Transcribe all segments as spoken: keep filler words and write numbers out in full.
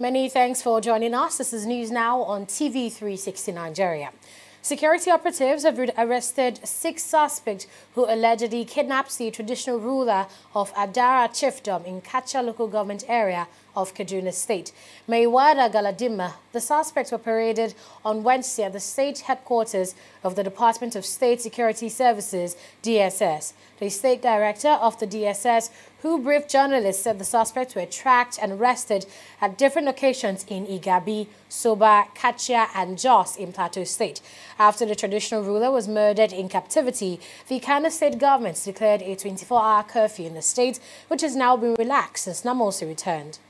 Many thanks for joining us. This is News Now on T V three sixty Nigeria. Security operatives have arrested six suspects who allegedly kidnapped the traditional ruler of Adara Chiefdom in Kacha local government area of Kaduna State. Maiwada Galadima, the suspects were paraded on Wednesday at the state headquarters of the Department of State Security Services, D S S. The state director of the D S S, who briefed journalists, said the suspects were tracked and arrested at different locations in Igabi, Soba, Kacha, and Jos in Plateau State. After the traditional ruler was murdered in captivity, the Kano state government declared a twenty-four hour curfew in the state, which has now been relaxed since Namosi returned.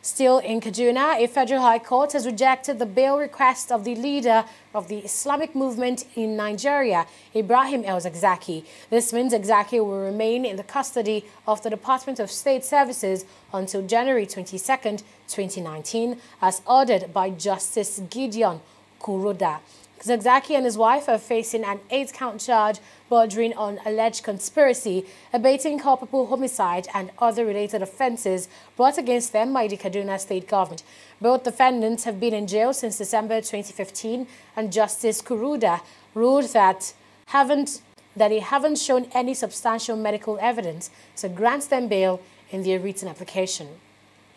Still in Kaduna, a federal high court has rejected the bail request of the leader of the Islamic movement in Nigeria, Ibrahim El-Zakzaky. This means Zakzaky will remain in the custody of the Department of State Services until January twenty-second, twenty nineteen, as ordered by Justice Gideon Kuroda. Zakzaky and his wife are facing an eight-count charge bordering on alleged conspiracy, abating culpable homicide and other related offences brought against them by the Kaduna state government. Both defendants have been in jail since December twenty fifteen, and Justice Kuroda ruled that haven't, that they haven't shown any substantial medical evidence to grant them bail in their written application.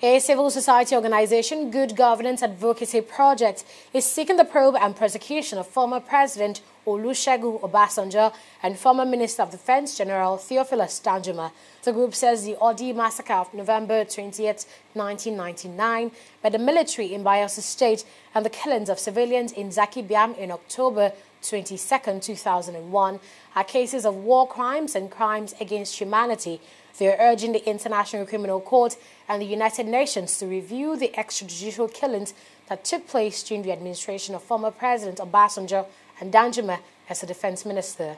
A civil society organization, Good Governance Advocacy Project, is seeking the probe and prosecution of former President Olusegun Obasanjo and former Minister of Defense General Theophilus Danjuma. The group says the Odi massacre of November twentieth, nineteen ninety-nine, by the military in Bayelsa State and the killings of civilians in Zakibiam in October twenty-second, two thousand one, are cases of war crimes and crimes against humanity. They are urging the International Criminal Court and the United Nations to review the extrajudicial killings that took place during the administration of former President Obasanjo and Danjuma as the defense minister.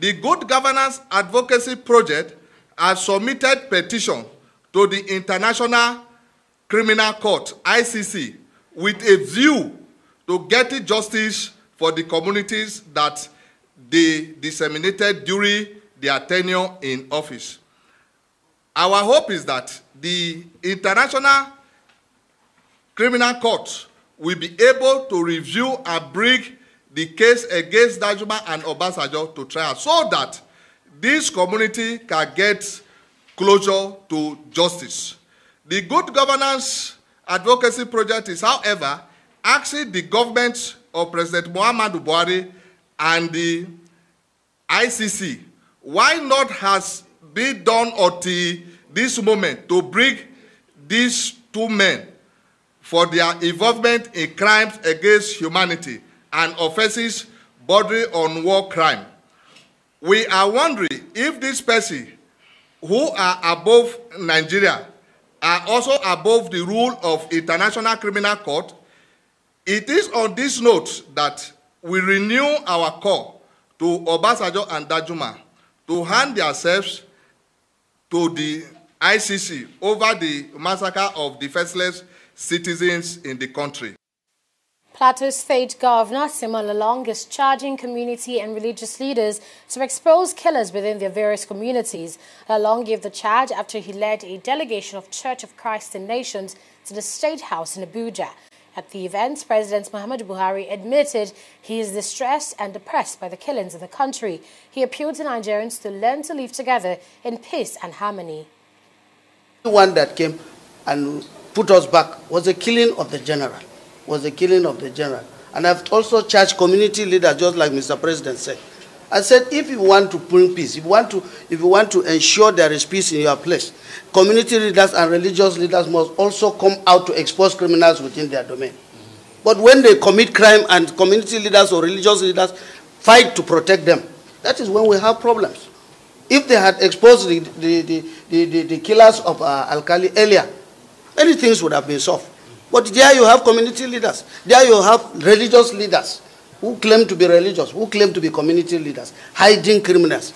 The Good Governance Advocacy Project has submitted petition to the International Criminal Court, I C C, with a view to getting justice for the communities that they disseminated during their tenure in office. Our hope is that the International Criminal Court will be able to review and bring the case against Danjuma and Obasanjo to trial so that this community can get closure to justice. The Good Governance Advocacy Project is, however, asking the government of President Muhammadu Buhari and the I C C, why not has been done until this moment to bring these two men for their involvement in crimes against humanity and offenses bordering on war crime? We are wondering if these persons who are above Nigeria are also above the rule of International Criminal Court. It is on this note that we renew our call to Obasanjo and Danjuma to hand themselves to the I C C over the massacre of defenseless citizens in the country. Plateau State Governor Simon Lalong is charging community and religious leaders to expose killers within their various communities. Lalong gave the charge after he led a delegation of Church of Christ in Nations to the State House in Abuja. At the event, President Muhammadu Buhari admitted he is distressed and depressed by the killings in the country. He appealed to Nigerians to learn to live together in peace and harmony. The one that came and put us back was the killing of the general, was the killing of the general. And I've also charged community leaders, just like Mister President said. I said, if you want to bring peace, if you want to, if you want to ensure there is peace in your place, community leaders and religious leaders must also come out to expose criminals within their domain. Mm-hmm. But when they commit crime and community leaders or religious leaders fight to protect them, that is when we have problems. If they had exposed the, the, the, the, the, the killers of uh, Alkali earlier, many things would have been solved. But there you have community leaders. There you have religious leaders who claim to be religious, who claim to be community leaders, hiding criminals.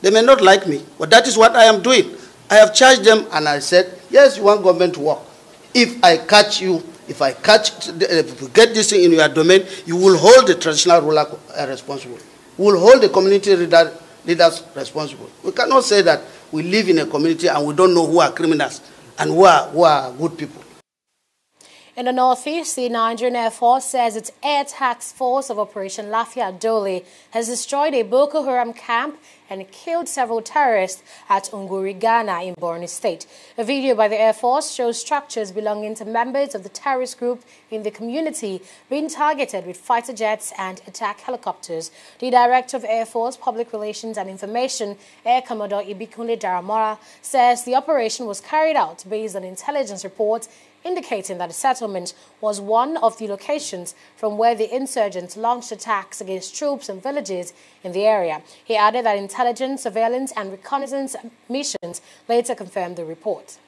They may not like me, but that is what I am doing. I have charged them and I said, yes, you want government to work. If I catch you, if I catch, if you get this thing in your domain, you will hold the traditional ruler responsible. We will hold the community leader, leaders responsible. We cannot say that we live in a community and we don't know who are criminals and who are, who are good people. In the northeast, the Nigerian Air Force says its air task force of Operation Lafia Dole has destroyed a Boko Haram camp and killed several terrorists at Ungurigana in Borno State. A video by the Air Force shows structures belonging to members of the terrorist group in the community being targeted with fighter jets and attack helicopters. The Director of Air Force Public Relations and Information, Air Commodore Ibikunle Daramola, says the operation was carried out based on intelligence reports indicating that the settlement was one of the locations from where the insurgents launched attacks against troops and villages in the area. He added that intelligence, surveillance and reconnaissance missions later confirmed the report.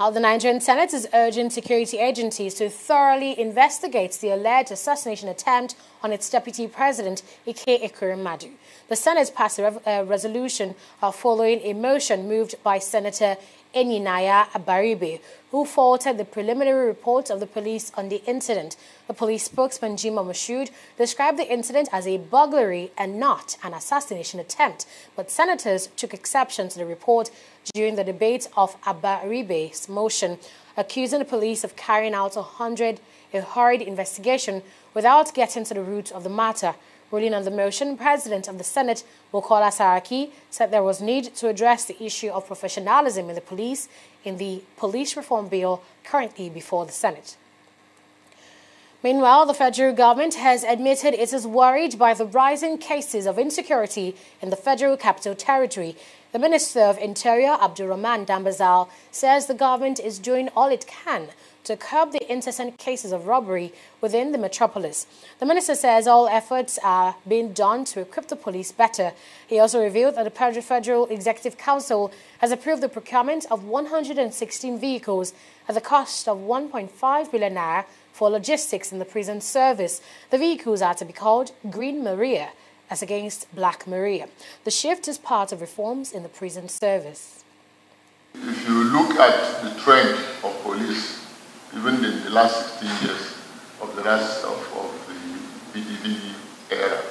Now, the Nigerian Senate is urging security agencies to thoroughly investigate the alleged assassination attempt on its deputy president, Ike Ekweremadu. The Senate passed a resolution following a motion moved by Senator Enyinyaya Abaribe, who faulted the preliminary report of the police on the incident. The police spokesman, Jimoh Moshood, described the incident as a burglary and not an assassination attempt, but senators took exception to the report during the debate of Abaribe's motion, accusing the police of carrying out a, hundred, a hurried investigation without getting to the root of the matter. Ruling on the motion, President of the Senate, Bukola Saraki, said there was need to address the issue of professionalism in the police in the police reform bill currently before the Senate. Meanwhile, the federal government has admitted it is worried by the rising cases of insecurity in the Federal Capital Territory. The Minister of Interior, Abdulrahman Dambazal, says the government is doing all it can to curb the incessant cases of robbery within the metropolis. The minister says all efforts are being done to equip the police better. He also revealed that the Federal Executive Council has approved the procurement of one hundred sixteen vehicles at the cost of one point five billion naira for logistics in the prison service. The vehicles are to be called Green Maria as against Black Maria. The shift is part of reforms in the prison service. If you look at the trend of police, even in the last sixteen years of the last of, of the P D V era,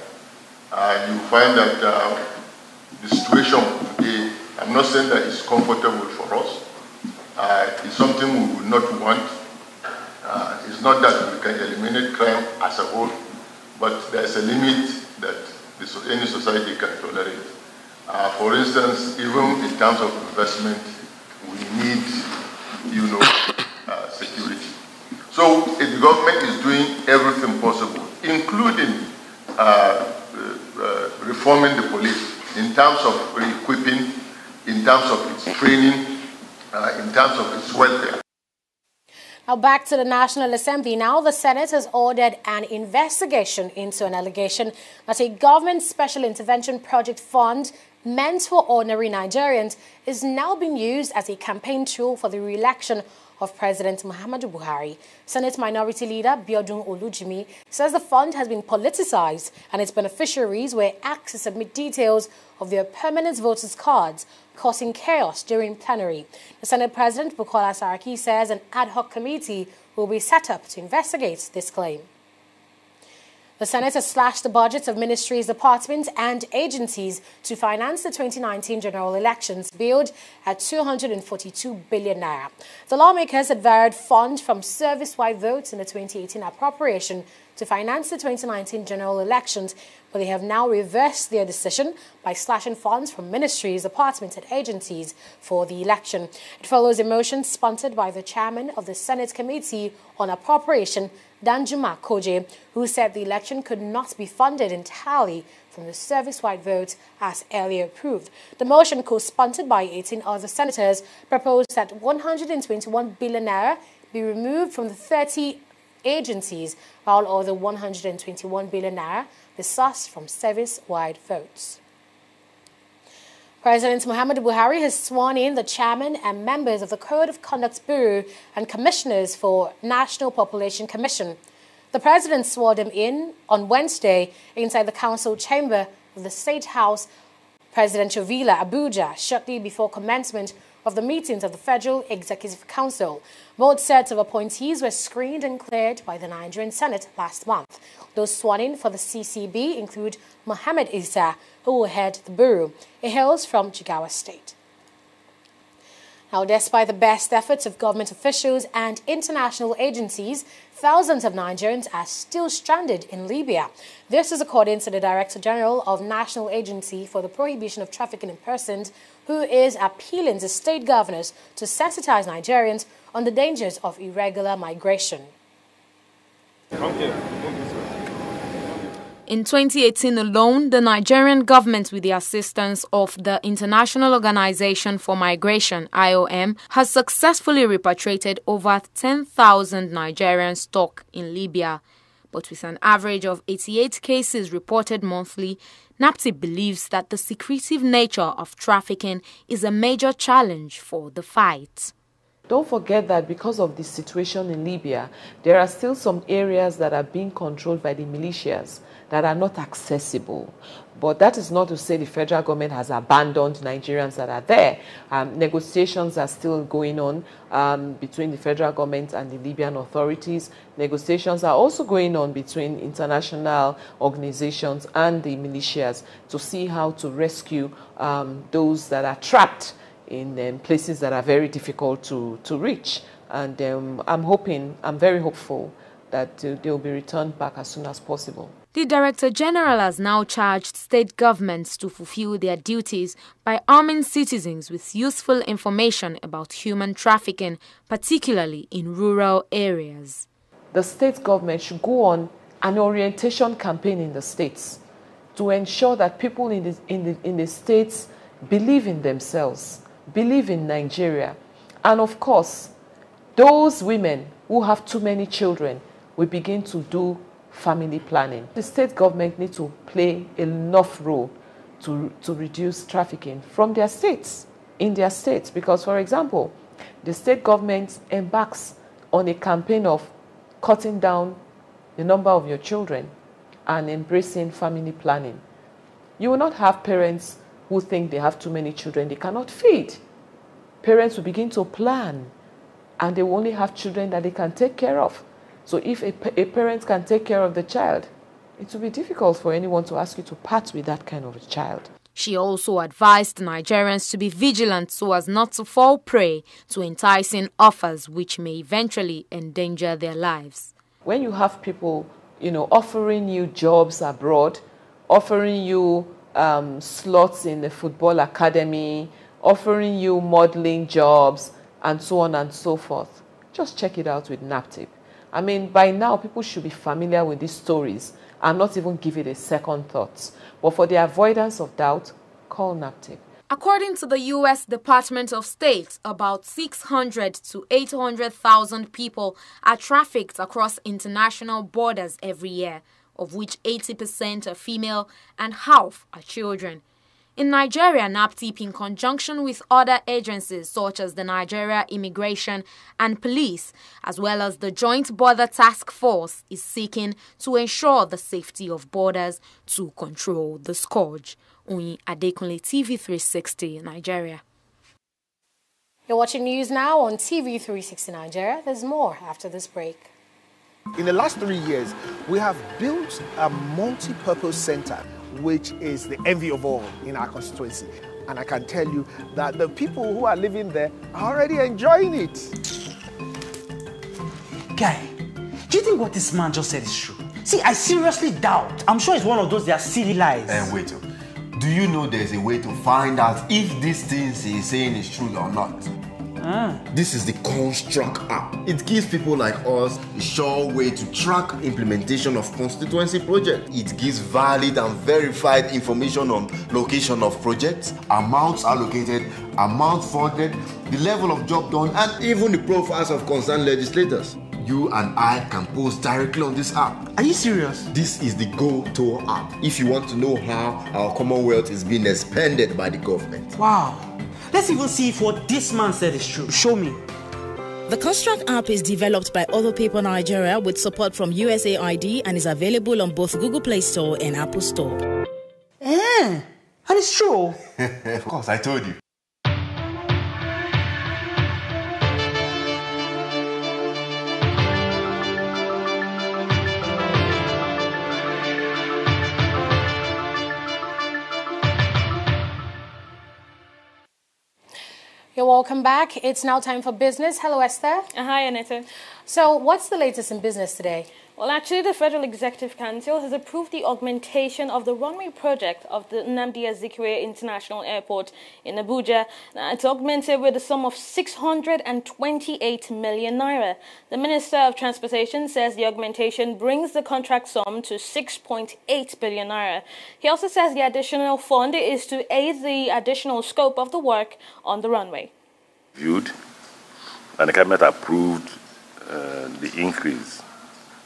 uh, you find that uh, the situation today, I'm not saying that it's comfortable for us. Uh, it's something we would not want. Uh, it's not that we can eliminate crime as a whole, but there's a limit that this, any society can tolerate. Uh, for instance, even in terms of investment, we need, you know, Uh, security. So the government is doing everything possible, including uh, uh, reforming the police in terms of equipping, in terms of its training, uh, in terms of its welfare. Now back to the National Assembly. Now the Senate has ordered an investigation into an allegation that a government special intervention project fund meant for ordinary Nigerians is now being used as a campaign tool for the re-election of President Muhammadu Buhari. Senate Minority Leader Biodun Olujimi says the fund has been politicized and its beneficiaries were asked to submit details of their permanent voters' cards, causing chaos during plenary. The Senate President Bukola Saraki says an ad hoc committee will be set up to investigate this claim. The Senate has slashed the budgets of ministries, departments and agencies to finance the twenty nineteen general elections, billed at two hundred forty-two billion naira. The lawmakers had varied funds from service-wide votes in the twenty eighteen appropriation to finance the twenty nineteen general elections, but they have now reversed their decision by slashing funds from ministries, departments and agencies for the election. It follows a motion sponsored by the chairman of the Senate Committee on Appropriation, Danjuma Koje, who said the election could not be funded entirely from the service-wide vote as earlier approved. The motion, co-sponsored by eighteen other senators, proposed that one hundred twenty-one billion naira be removed from the thirty agencies, while all the one hundred twenty-one billion naira be sourced from service-wide votes. President Muhammadu Buhari has sworn in the chairman and members of the Code of Conduct Bureau and commissioners for National Population Commission. The president swore them in on Wednesday inside the council chamber of the State House, Presidential Villa, Abuja, shortly before commencement of the meetings of the Federal Executive Council. Both sets of appointees were screened and cleared by the Nigerian Senate last month. Those sworn in for the C C B include Mohammed Issa, who will head the bureau. He hails from Jigawa State. Now, despite the best efforts of government officials and international agencies, thousands of Nigerians are still stranded in Libya. This is according to the Director General of National Agency for the Prohibition of Trafficking in Persons, who is appealing to state governors to sensitize Nigerians on the dangers of irregular migration. In twenty eighteen alone, the Nigerian government, with the assistance of the International Organization for Migration, I O M, has successfully repatriated over ten thousand Nigerians stuck in Libya. But with an average of eighty-eight cases reported monthly, NAPTIP believes that the secretive nature of trafficking is a major challenge for the fight. Don't forget that because of the situation in Libya, there are still some areas that are being controlled by the militias that are not accessible. But that is not to say the federal government has abandoned Nigerians that are there. Um, negotiations are still going on um, between the federal government and the Libyan authorities. Negotiations are also going on between international organizations and the militias to see how to rescue um, those that are trapped in um, places that are very difficult to, to reach. And um, I'm hoping, I'm very hopeful that uh, they will be returned back as soon as possible. The Director General has now charged state governments to fulfill their duties by arming citizens with useful information about human trafficking, particularly in rural areas. The state government should go on an orientation campaign in the states to ensure that people in the, in the, in the states believe in themselves, believe in Nigeria. And of course, those women who have too many children will begin to do family planning. The state government needs to play enough role to, to reduce trafficking from their states, in their states. Because, for example, the state government embarks on a campaign of cutting down the number of your children and embracing family planning. You will not have parents who think they have too many children they cannot feed. Parents will begin to plan, and they will only have children that they can take care of. So if a, a parent can take care of the child, it will be difficult for anyone to ask you to part with that kind of a child. She also advised Nigerians to be vigilant so as not to fall prey to enticing offers which may eventually endanger their lives. When you have people, you know, offering you jobs abroad, offering you um, slots in the football academy, offering you modeling jobs, and so on and so forth, just check it out with NAPTIP. I mean, by now, people should be familiar with these stories and not even give it a second thought. But for the avoidance of doubt, call NAPTIP. According to the U S Department of State, about six hundred to eight hundred thousand people are trafficked across international borders every year, of which eighty percent are female and half are children. In Nigeria, NAPTIP, in conjunction with other agencies such as the Nigeria Immigration and Police, as well as the Joint Border Task Force, is seeking to ensure the safety of borders to control the scourge. Oyin Adekunle, T V three sixty Nigeria. You're watching news now on T V three sixty Nigeria. There's more after this break. In the last three years, we have built a multi-purpose center, which is the envy of all in our constituency. And I can tell you that the people who are living there are already enjoying it. Guy, do you think what this man just said is true? See, I seriously doubt. I'm sure it's one of those that are silly lies. And wait, do you know there's a way to find out if these things he's saying is true or not? Ah. This is the Construct app. It gives people like us a sure way to track implementation of constituency projects. It gives valid and verified information on location of projects, amounts allocated, amounts funded, the level of job done, and even the profiles of concerned legislators. you and I can post directly on this app. Are you serious? This is the go-to app if you want to know how our Commonwealth is being expanded by the government. Wow. Let's even see if what this man said is true. Show me. The Construct app is developed by Other People Nigeria with support from U S A I D and is available on both Google Play Store and Apple Store. Eh, that is true. Of course, I told you. You're welcome back. It's now time for business. Hello, Esther. Uh, hi, Anita. So, what's the latest in business today? Well, actually, the Federal Executive Council has approved the augmentation of the runway project of the Nnamdi Azikiwe International Airport in Abuja. Now, it's augmented with a sum of six hundred twenty-eight million naira. The Minister of Transportation says the augmentation brings the contract sum to six point eight billion naira. He also says the additional fund is to aid the additional scope of the work on the runway. Viewed, and the Cabinet approved uh, the increase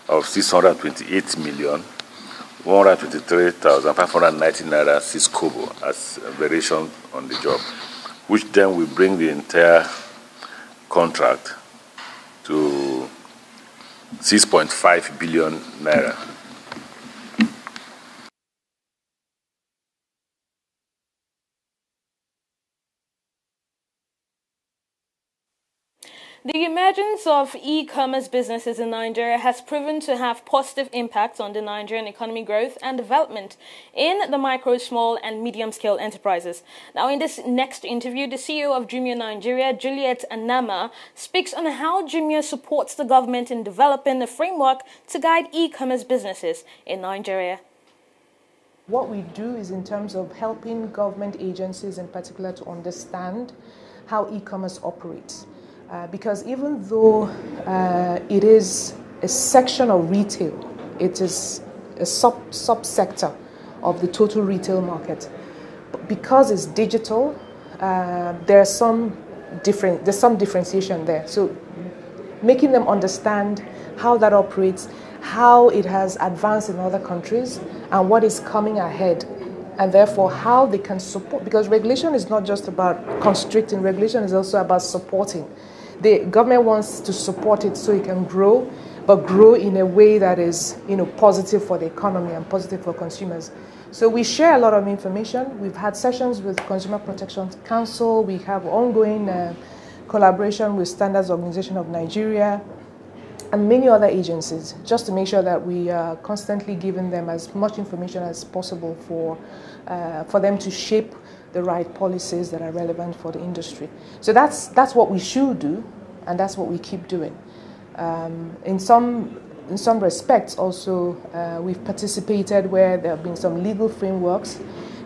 of six hundred twenty-eight million, one hundred twenty-three thousand, five hundred ninety naira, six kobo as a variation on the job, which then will bring the entire contract to six point five billion naira. The emergence of e-commerce businesses in Nigeria has proven to have positive impacts on the Nigerian economy growth and development in the micro, small and medium-scale enterprises. Now, in this next interview, the C E O of Jumia Nigeria, Juliet Anama, speaks on how Jumia supports the government in developing a framework to guide e-commerce businesses in Nigeria. What we do is in terms of helping government agencies in particular to understand how e-commerce operates. Uh, because even though uh, it is a section of retail, it is a sub subsector of the total retail market. But because it's digital, uh, there are some different there's some differentiation there. So making them understand how that operates, how it has advanced in other countries, and what is coming ahead. And therefore how they can support, because regulation is not just about constricting, regulation is also about supporting. The government wants to support it so it can grow, but grow in a way that is, you know, positive for the economy and positive for consumers. So we share a lot of information. We've had sessions with Consumer Protection Council. We have ongoing uh, collaboration with Standards Organization of Nigeria and many other agencies, just to make sure that we are constantly giving them as much information as possible for, uh, for them to shape the right policies that are relevant for the industry. So that's, that's what we should do, and that's what we keep doing. Um, in some, in some respects also, uh, we've participated where there have been some legal frameworks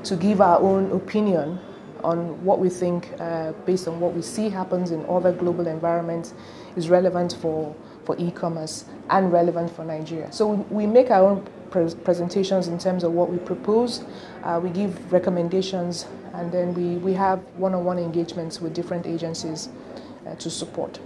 to give our own opinion on what we think, uh, based on what we see happens in other global environments, is relevant for, for e-commerce and relevant for Nigeria. So we, we make our own presentations in terms of what we propose, uh, we give recommendations, and then we, we have one-on-one engagements with different agencies uh, to support.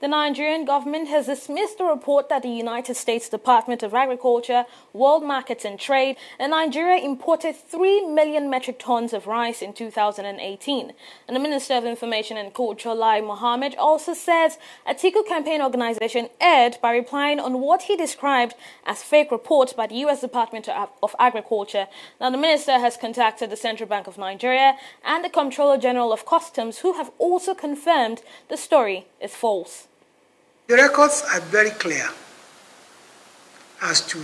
The Nigerian government has dismissed the report that the United States Department of Agriculture, World Markets and Trade, and Nigeria imported three million metric tons of rice in two thousand eighteen. And the Minister of Information and Culture, Lai Mohamed, also says Atiku Campaign Organization erred by replying on what he described as fake report by the U S Department of Agriculture. Now, the minister has contacted the Central Bank of Nigeria and the Comptroller General of Customs, who have also confirmed the story is false. The records are very clear as to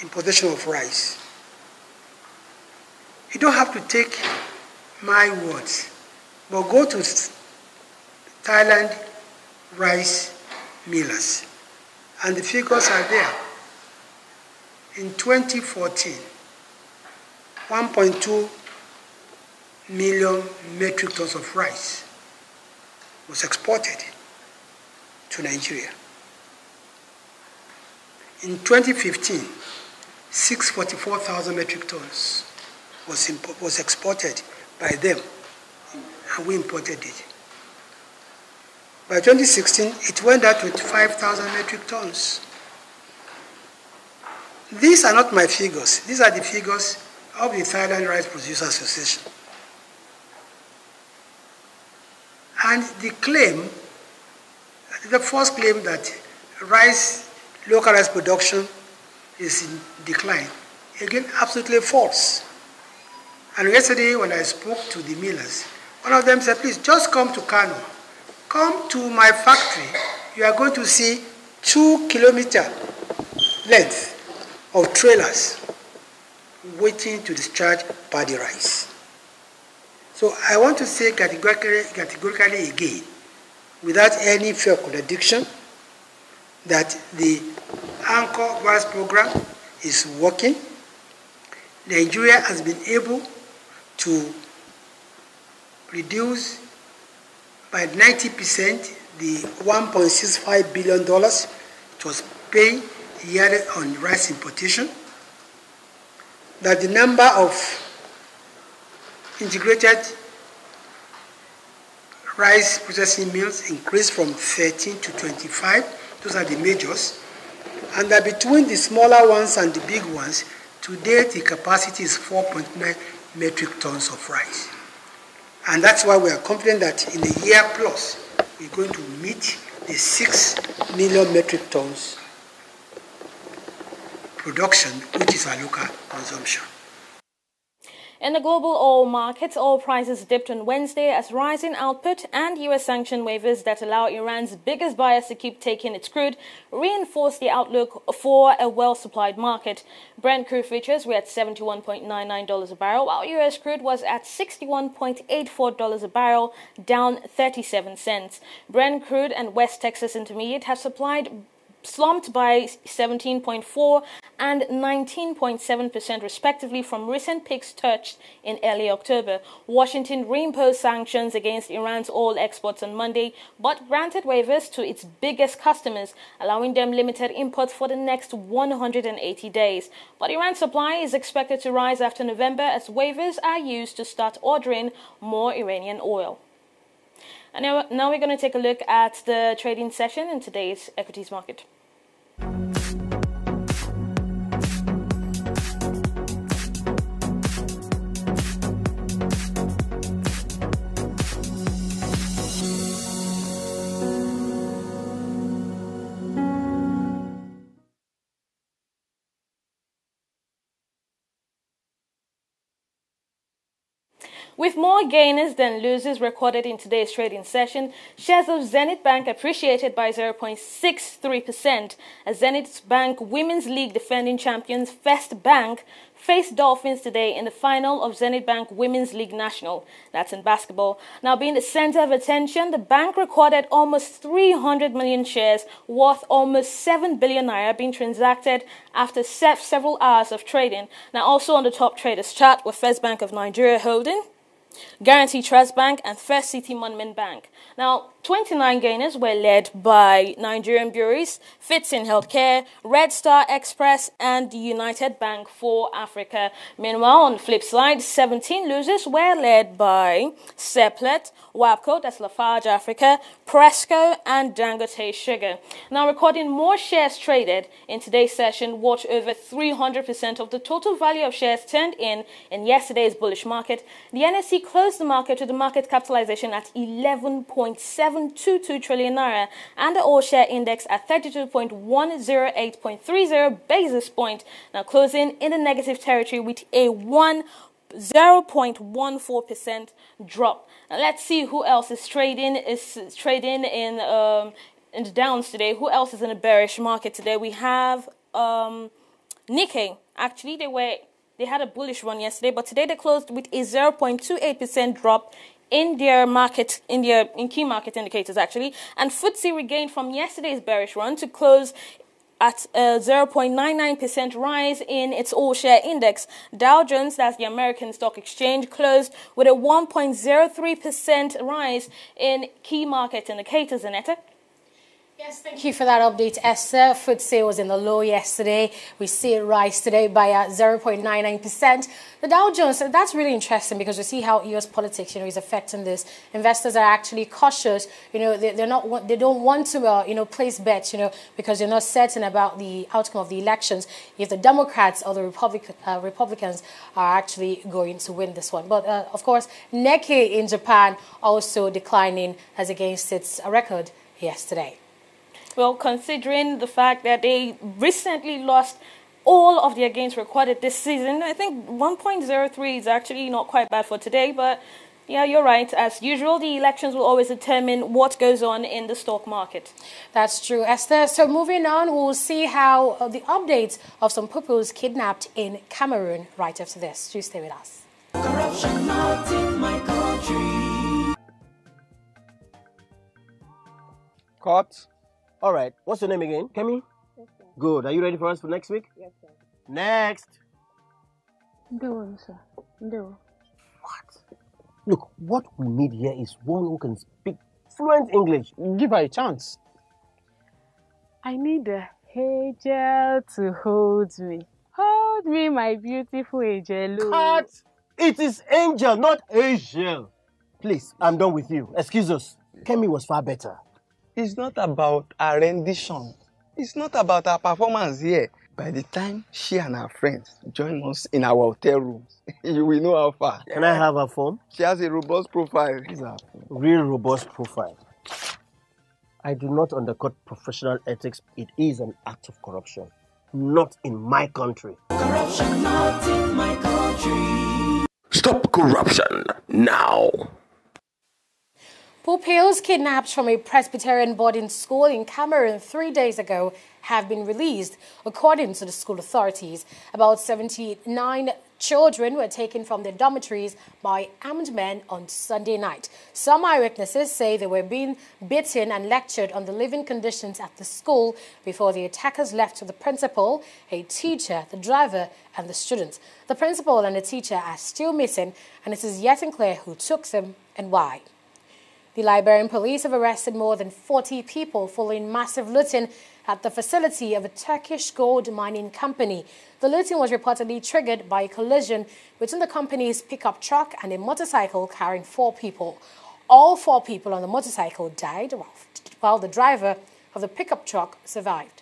importation of rice. You don't have to take my words, but go to Thailand rice millers, and the figures are there. In twenty fourteen, one point two million metric tons of rice was exported to Nigeria. In twenty fifteen, six hundred forty-four thousand metric tons was, was exported by them, and we imported it. By twenty sixteen, it went up to five thousand metric tons. These are not my figures. These are the figures of the Thailand Rice Producers Association. And the claim, the false claim that rice, local rice production is in decline, again, absolutely false. And yesterday when I spoke to the millers, one of them said, please, just come to Kano. Come to my factory. You are going to see two kilometer length of trailers waiting to discharge paddy rice. So I want to say categorically, categorically again, without any fair contradiction, that the Anchor Rice Program is working. Nigeria has been able to reduce by ninety percent the one point six five billion dollars it was paying yearly on rice importation, that the number of integrated rice processing mills increased from thirteen to twenty-five, those are the majors, and that between the smaller ones and the big ones, today the capacity is four point nine metric tons of rice. And that's why we are confident that in a year plus, we're going to meet the six million metric tons production, which is our local consumption. In the global oil markets, oil prices dipped on Wednesday as rising output and U S sanction waivers that allow Iran's biggest buyers to keep taking its crude reinforced the outlook for a well-supplied market. Brent crude futures were at seventy-one point nine nine dollars a barrel, while U S crude was at sixty-one point eight four dollars a barrel, down thirty-seven cents. Brent crude and West Texas Intermediate have supplied slumped by seventeen point four and nineteen point seven percent respectively from recent peaks touched in early October. Washington reimposed sanctions against Iran's oil exports on Monday, but granted waivers to its biggest customers, allowing them limited imports for the next one hundred eighty days. But Iran's supply is expected to rise after November as waivers are used to start ordering more Iranian oil. And now, now we're going to take a look at the trading session in today's equities market. With more gainers than losers recorded in today's trading session, shares of Zenith Bank appreciated by zero point six three percent as Zenith Bank Women's League defending champions First Bank faced Dolphins today in the final of Zenith Bank Women's League National. That's in basketball. Now being the center of attention, the bank recorded almost three hundred million shares worth almost seven billion naira being transacted after several hours of trading. Now also on the top traders chart were First Bank of Nigeria Holding, Guaranty Trust Bank and First City Monument Bank. Now, twenty-nine gainers were led by Nigerian breweries, Fidson Healthcare, Red Star Express and the United Bank for Africa. Meanwhile, on the flip side, seventeen losers were led by Seplat, Wapco, that's Lafarge Africa, Presco and Dangote Sugar. Now, recording more shares traded in today's session, watch over three hundred percent of the total value of shares turned in in yesterday's bullish market. The N S E closed the market with the market capitalization at eleven point seven two two trillion naira and the all share index at thirty-two point one zero eight point three zero basis point, now closing in the negative territory with a one point one four percent drop. Now let's see who else is trading is trading in um in the downs today. Who else is in a bearish market today? We have um Nikkei. Actually they were they had a bullish run yesterday, but today they closed with a zero point two eight percent drop in their market, in their in key market indicators actually, and F T S E regained from yesterday's bearish run to close at a zero point nine nine percent rise in its all-share index. Dow Jones, that's the American Stock Exchange, closed with a one point zero three percent rise in key market indicators, Aneta. Yes, thank you for that update, Esther. Food sale was in the low yesterday. We see it rise today by uh, zero point nine nine percent. The Dow Jones, that's really interesting because we see how U S politics, you know, is affecting this. Investors are actually cautious. You know, they, they're not, they don't want to, uh, you know, place bets, you know, because they're not certain about the outcome of the elections, if the Democrats or the Republic, uh, Republicans are actually going to win this one. But, uh, of course, Nikkei in Japan also declining as against its record yesterday. Well, considering the fact that they recently lost all of their gains recorded this season, I think one point zero three is actually not quite bad for today. But, yeah, you're right. As usual, the elections will always determine what goes on in the stock market. That's true, Esther. So moving on, we'll see how the updates of some pupils kidnapped in Cameroon right after this. Do stay with us. Corruption not in my country. Court. All right. What's your name again? Kemi? Yes, sir. Good. Are you ready for us for next week? Yes, sir. Next. No, sir. No. What? Look, what we need here is one who can speak fluent English. Give her a chance. I need a angel to hold me. Hold me, my beautiful angel. Cut! It is angel, not angel. Please, I'm done with you. Excuse us. Kemi was far better. It's not about our rendition. It's not about our performance here. By the time she and her friends join us in our hotel rooms, you will know how far. Can I have her phone? She has a robust profile. A real robust profile. I do not undercut professional ethics. It is an act of corruption. Not in my country. Corruption not in my country. Stop corruption now. Pupils kidnapped from a Presbyterian boarding school in Cameroon three days ago have been released, according to the school authorities. About seventy-nine children were taken from their dormitories by armed men on Sunday night. Some eyewitnesses say they were being beaten and lectured on the living conditions at the school before the attackers left with the principal, a teacher, the driver and the students. The principal and the teacher are still missing, and it is yet unclear who took them and why. The Liberian police have arrested more than forty people following massive looting at the facility of a Turkish gold mining company. The looting was reportedly triggered by a collision between the company's pickup truck and a motorcycle carrying four people. All four people on the motorcycle died, while the driver of the pickup truck survived.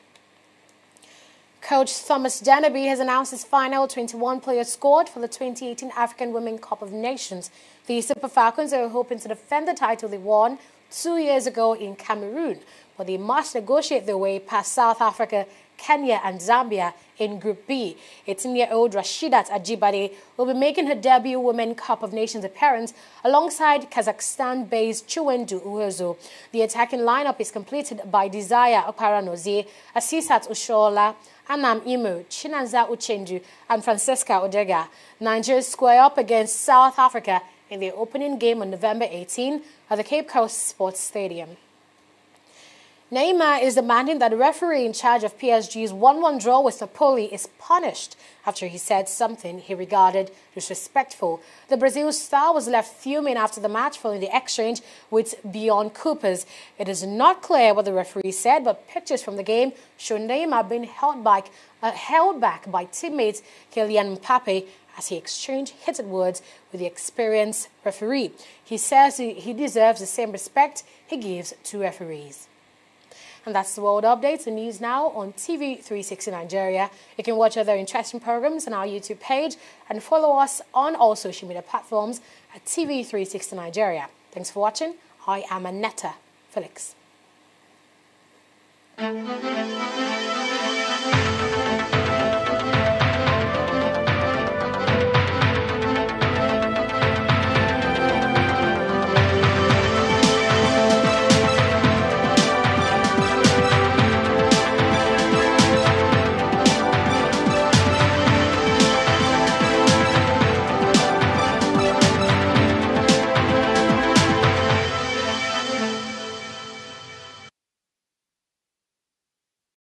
Coach Thomas Denneby has announced his final twenty-one players squad for the twenty eighteen African Women Cup of Nations. The Super Falcons are hoping to defend the title they won two years ago in Cameroon, but they must negotiate their way past South Africa, Kenya and Zambia in Group B. eighteen-year-old Rashidat Ajibade will be making her debut Women Cup of Nations appearance alongside Kazakhstan-based Chiwendu Uwezo. The attacking lineup is completed by Desire Oparanozie, Asisat Oshola, Anam Imo, Chinanza Uchendu and Francesca Odega. Nigeria square up against South Africa in the opening game on November eighteenth at the Cape Coast Sports Stadium. Neymar is demanding that the referee in charge of P S G's one one draw with Napoli is punished after he said something he regarded disrespectful. The Brazil star was left fuming after the match following the exchange with Beyond Coopers. It is not clear what the referee said, but pictures from the game show Neymar being held back, uh, held back by teammate Kylian Mbappe as he exchanged heated words with the experienced referee. He says he, he deserves the same respect he gives to referees. And that's the world updates and news now on T V three sixty Nigeria. You can watch other interesting programs on our YouTube page and follow us on all social media platforms at T V three sixty Nigeria. Thanks for watching. I am Aneta Felix.